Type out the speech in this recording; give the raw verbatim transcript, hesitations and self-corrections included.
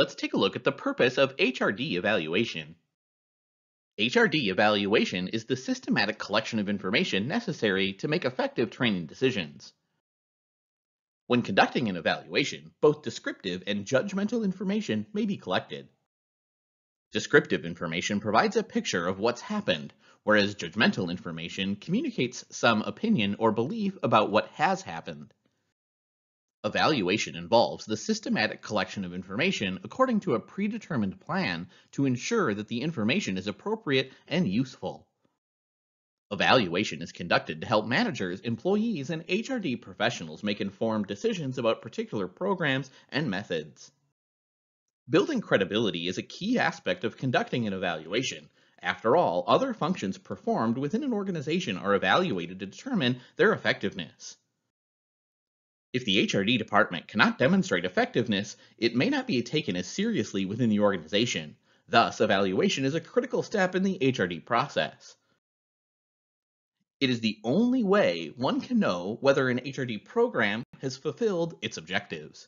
let's take a look at the purpose of H R D evaluation. H R D evaluation is the systematic collection of information necessary to make effective training decisions. When conducting an evaluation, both descriptive and judgmental information may be collected. Descriptive information provides a picture of what's happened, whereas judgmental information communicates some opinion or belief about what has happened. Evaluation involves the systematic collection of information according to a predetermined plan to ensure that the information is appropriate and useful. Evaluation is conducted to help managers, employees, and H R D professionals make informed decisions about particular programs and methods. Building credibility is a key aspect of conducting an evaluation. After all, other functions performed within an organization are evaluated to determine their effectiveness. If the H R D department cannot demonstrate effectiveness, it may not be taken as seriously within the organization. Thus, evaluation is a critical step in the H R D process. It is the only way one can know whether an H R D program has fulfilled its objectives.